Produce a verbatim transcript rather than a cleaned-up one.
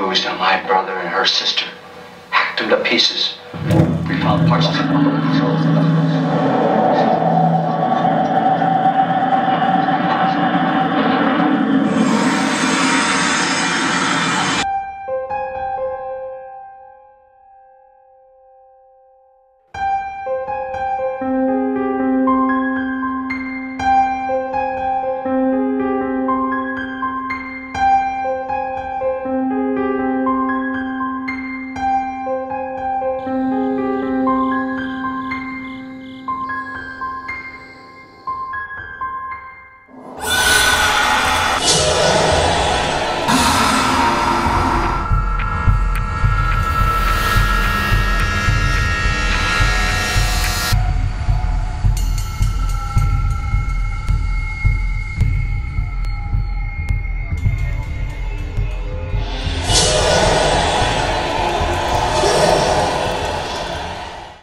used on my brother and her sister. Hacked them to pieces. We found parts of the